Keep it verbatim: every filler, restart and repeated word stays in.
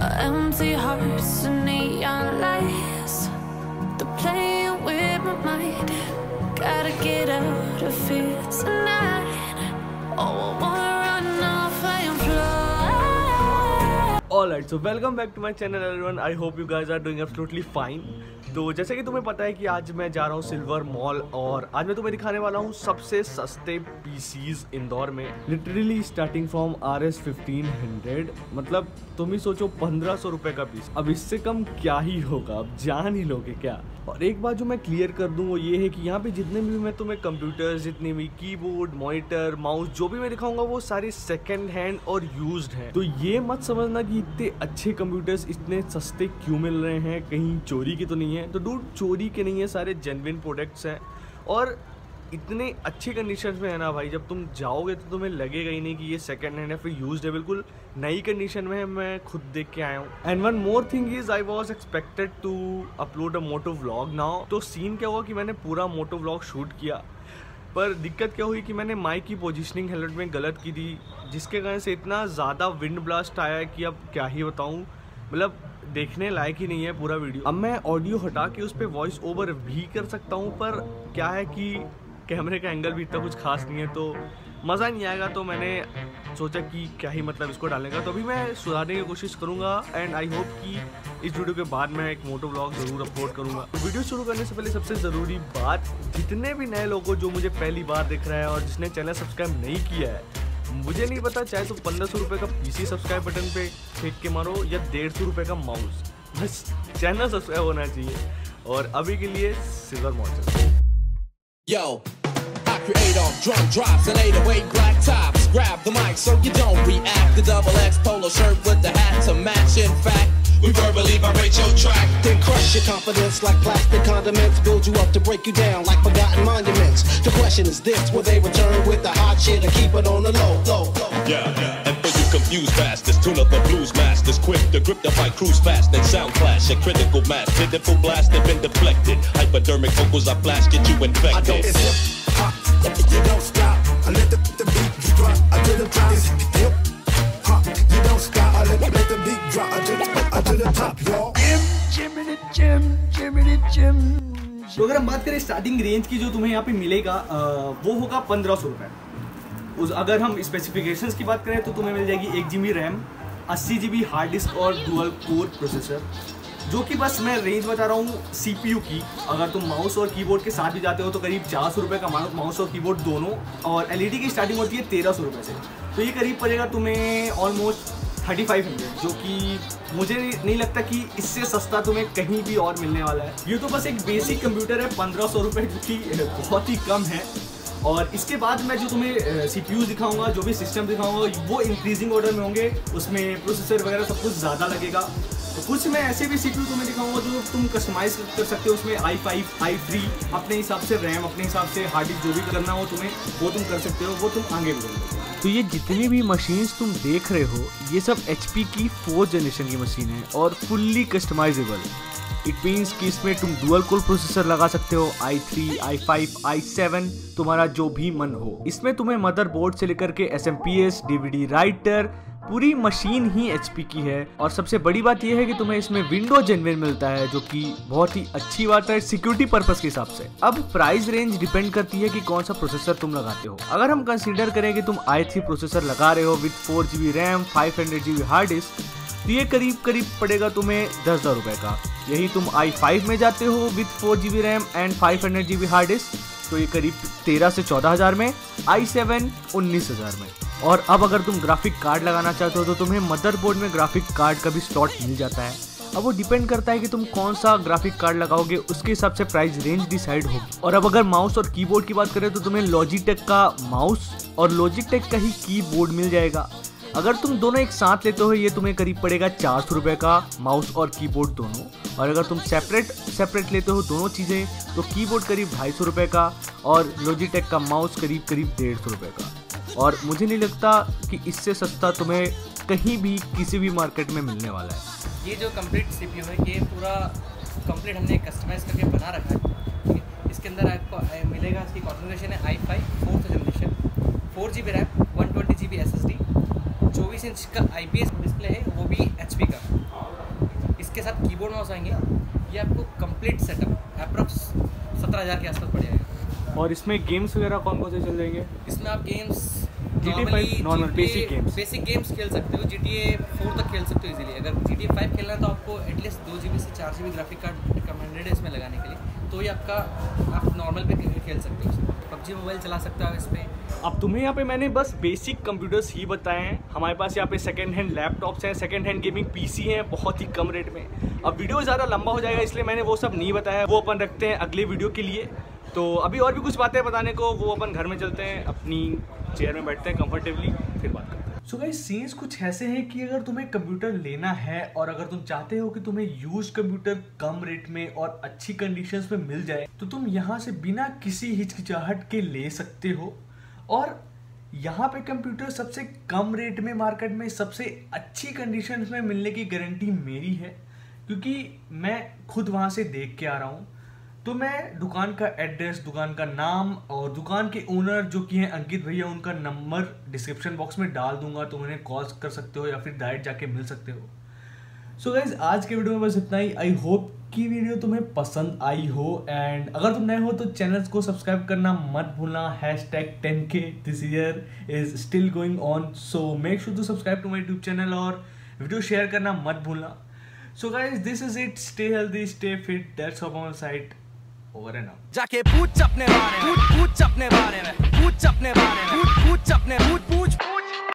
Empty hearts and neon lights, they're playing with my mind. Gotta get out of here tonight. Oh, I wanna run off and fly. Alright, so welcome back to my channel everyone. I hope you guys are doing absolutely fine. तो जैसे कि तुम्हें पता है कि आज मैं जा रहा हूँ सिल्वर मॉल और आज मैं तुम्हें दिखाने वाला हूँ सबसे सस्ते पीसीज इंदौर में, literally starting from R S fifteen hundred. मतलब तुम ही सोचो पंद्रह सौ रुपये का पीस, अब इससे कम क्या ही होगा, अब जान ही लोगे क्या। और एक बात जो मैं क्लियर कर दूँ वो ये है कि यहाँ पे जितने भी मैं तुम्हें कंप्यूटर्स, जितने भी कीबोर्ड, मॉनिटर, माउस, जो भी मैं दिखाऊंगा वो सारे सेकेंड हैंड और यूज्ड हैं। तो ये मत समझना कि इतने अच्छे कंप्यूटर्स इतने सस्ते क्यों मिल रहे हैं, कहीं चोरी की तो नहीं है। तो डूड, चोरी के नहीं है, सारे जेन्युइन प्रोडक्ट्स हैं और इतने अच्छे कंडीशन में है ना भाई, जब तुम जाओगे तो तुम्हें लगेगा ही नहीं कि ये सेकंड हैंड है फिर यूज्ड है, बिल्कुल नई कंडीशन में है। मैं खुद देख के आया हूँ। And one more thing is I was expected to upload a moto vlog now. तो सीन क्या हुआ कि मैंने पूरा मोटो व्लॉग शूट किया, पर दिक्कत क्या हुई कि मैंने माइक की पोजीशनिंग हेलमेट में गलत की थी, जिसके कारण से इतना ज़्यादा विंड ब्लास्ट आया कि अब क्या ही बताऊँ, मतलब देखने लायक ही नहीं है पूरा वीडियो। अब मैं ऑडियो हटा के उस पर वॉइस ओवर भी कर सकता हूँ, पर क्या है कि कैमरे का एंगल भी इतना कुछ खास नहीं है तो मज़ा नहीं आएगा। तो मैंने सोचा कि क्या ही मतलब इसको डालने का, तो अभी मैं सुधारने की कोशिश करूंगा। एंड आई होप कि इस वीडियो के बाद मैं एक मोटो व्लॉग ज़रूर अपलोड करूंगा। तो वीडियो शुरू करने से पहले सबसे ज़रूरी बात, जितने भी नए लोगों जो मुझे पहली बार दिख रहा है और जिसने चैनल सब्सक्राइब नहीं किया है, मुझे नहीं पता, चाहे तो पंद्रह सौ रुपये का पीसी सब्सक्राइब बटन पे फेंक के मारो या डेढ़ सौ रुपये का माउस, बस चैनल सब्सक्राइब होना चाहिए। और अभी के लिए silver mall. Yo, I create off drum drops and eight oh eight black tops. Grab the mic so you don't react. The double X polo shirt with the hat to match. In fact, we verbally vibrate your track. Then crush your confidence like plastic condiments. Build you up to break you down like forgotten monuments. The question is this, will they return with the hot shit or keep it on the low, low, low? Yeah, yeah. And for you confused bastards, tune up the blues masters. Quick to grip the fight, cruise fast, then sound clash. A critical mass, pitiful blast, they've been deflected. Hypodermic vocals, I flash, get you infected. I don't, it's hip hop, you don't stop. I let the, the beat drop, I do the top. It's hip hop, you don't stop. I let, let the beat drop, I do, I do the top, y'all. Jim, Jiminy, Jim, Jiminy, Jim. तो अगर हम बात करें starting range की जो तुम्हें यहाँ पे मिलेगा, वो होगा पंद्रह सौ रुपये। उस अगर हम स्पेसिफिकेशंस की बात करें तो तुम्हें मिल जाएगी एक जीबी रैम, अस्सी जीबी हार्ड डिस्क और डुअल कोर प्रोसेसर, जो कि बस मैं रेंज बता रहा हूँ सीपीयू की। अगर तुम माउस और कीबोर्ड के साथ भी जाते हो तो करीब चार सौ रुपये का माउस और कीबोर्ड दोनों, और एलईडी की स्टार्टिंग होती है तेरह सौ रुपये से। तो ये करीब पड़ेगा तुम्हें ऑलमोस्ट थर्टी फाइव हंड्रेड, जो कि मुझे नहीं लगता कि इससे सस्ता तुम्हें कहीं भी और मिलने वाला है। ये तो बस एक बेसिक कंप्यूटर है पंद्रह सौ रुपये, जो कि बहुत ही कम है। और इसके बाद मैं जो तुम्हें सी पी यू दिखाऊँगा, जो भी सिस्टम दिखाऊंगा, वो इंक्रीजिंग ऑर्डर में होंगे, उसमें प्रोसेसर वगैरह सब कुछ ज़्यादा लगेगा। तो कुछ मैं ऐसे भी सी पी यू तुम्हें दिखाऊंगा जो तुम कस्टमाइज कर सकते हो, उसमें आई फाइव आई थ्री अपने हिसाब से, रैम अपने हिसाब से, हार्ड डिस्क जो भी करना हो तुम्हें वो तुम कर सकते हो, वो तुम आगे बढ़ोगे। तो ये जितनी भी मशीन्स तुम देख रहे हो ये सब एच पी की फोर्थ जनरेशन की मशीन है और फुल्ली कस्टमाइजेबल। इट मीन्स कि इसमें तुम डुअल कोर प्रोसेसर लगा सकते हो, I three, I five, I seven, तुम्हारा जो भी मन हो। इसमें तुम्हें मदरबोर्ड से लेकर K S M P S, D V D writer, पूरी मशीन ही एच पी की है। और सबसे बड़ी बात यह है कि तुम्हें इसमें विंडो जेन्युइन मिलता है, जो कि बहुत ही अच्छी बात है सिक्योरिटी पर्पस के हिसाब से। अब प्राइस रेंज डिपेंड करती है कि कौन सा प्रोसेसर तुम लगाते हो। अगर हम कंसीडर करें कि तुम आई थ्री प्रोसेसर लगा रहे हो with four GB RAM, five hundred GB hard disk, ये करीब करीब पड़ेगा तुम्हें दस हज़ार रुपये का। यही तुम आई फाइव में जाते हो with four G B RAM and five hundred G B hard disk, तो ये करीब तेरह से चौदह हज़ार में, आई सेवन उन्नीस हज़ार में। और अब अगर तुम ग्राफिक कार्ड लगाना चाहते हो तो तुम्हें मदरबोर्ड में ग्राफिक कार्ड का भी स्लॉट मिल जाता है। अब वो डिपेंड करता है कि तुम कौन सा ग्राफिक कार्ड लगाओगे, उसके हिसाब से प्राइस रेंज डिसाइड होगी। और अब अगर माउस और कीबोर्ड की बात करें तो तुम्हें लॉजिटेक का माउस और लॉजिटेक का ही कीबोर्ड मिल जाएगा। अगर तुम दोनों एक साथ लेते हो ये तुम्हें करीब पड़ेगा चार सौ रुपये का, माउस और कीबोर्ड दोनों। और अगर तुम सेपरेट सेपरेट लेते हो दोनों चीज़ें तो कीबोर्ड करीब ढाई सौ रुपये का और लॉजिटेक का माउस करीब करीब डेढ़ सौ रुपये का। और मुझे नहीं लगता कि इससे सस्ता तुम्हें कहीं भी किसी भी मार्केट में मिलने वाला है। ये जो कम्प्लीट सी पी यू है ये पूरा कम्प्लीट हमने कस्टमाइज़ करके बना रखा है। इसके अंदर आपको मिलेगा, इसकी कॉन्फ़िगरेशन है I five fourth generation, four G B RAM, one twenty G B S S D, चौबीस इंच का आई पी एस डिस्प्ले है, वो भी एच पी का। इसके साथ कीबोर्ड माउस आएंगे, ये आपको कंप्लीट सेटअप अप्रॉक्स सत्रह हज़ार के आसपास पड़ जाएगा। और इसमें गेम्स वगैरह कौन कौन से चल जाएंगे? इसमें आप games normally basic games basic games खेल सकते हो, जी टी ए फोर तक खेल सकते हो इजीली। अगर जी टी ए फाइव खेलना है तो आपको एटलीस्ट दो जी बी से चार G B graphic card recommended है इसमें लगाने के लिए, तो ये आपका आप नॉर्मल पे खेल सकते हो, पबजी मोबाइल चला सकते हो इसमें। अब तुम्हें यहाँ पे मैंने बस बेसिक कंप्यूटर्स ही बताए हैं। हमारे पास यहाँ पे सेकंड हैंड लैपटॉप्स हैं, सेकंड हैंड गेमिंग पीसी हैं बहुत ही कम रेट में। अब वीडियो ज़्यादा लंबा हो जाएगा इसलिए मैंने वो सब नहीं बताया, वो अपन रखते हैं अगले वीडियो के लिए। तो अभी और भी कुछ बातें बताने को, वो अपन घर में चलते हैं, अपनी चेयर में बैठते हैं कम्फर्टेबली, फिर बात करते हैं। सो गाइस, सीन्स कुछ ऐसे हैं कि अगर तुम्हें कंप्यूटर लेना है और अगर तुम चाहते हो कि तुम्हें यूज कंप्यूटर कम रेट में और अच्छी कंडीशंस में मिल जाए, तो तुम यहाँ से बिना किसी हिचकिचाहट के ले सकते हो। और यहाँ पे कंप्यूटर सबसे कम रेट में मार्केट में सबसे अच्छी कंडीशंस में मिलने की गारंटी मेरी है, क्योंकि मैं खुद वहाँ से देख के आ रहा हूँ। तो मैं दुकान का एड्रेस, दुकान का नाम और दुकान के ओनर जो कि हैं अंकित भैया, उनका नंबर डिस्क्रिप्शन बॉक्स में डाल दूंगा, तो उन्हें कॉल कर सकते हो या फिर डायरेक्ट जाके मिल सकते हो। सो so गाइज, आज के वीडियो में बस इतना ही। आई होप कि वीडियो तुम्हें पसंद आई हो, एंड अगर तुम नए हो तो चैनल्स को सब्सक्राइब करना मत भूलना। Hash tag ten K this year is still going on, so make sure to subscribe to my YouTube channel और वीडियो शेयर करना मत भूलना। So guys, this is it, stay healthy, stay fit, that's all on site, over and out. जाके पूछ अपने बारे में, पूछ अपने बारे में, पूछ अपने बारे में, पूछ अपने, पूछ पूछ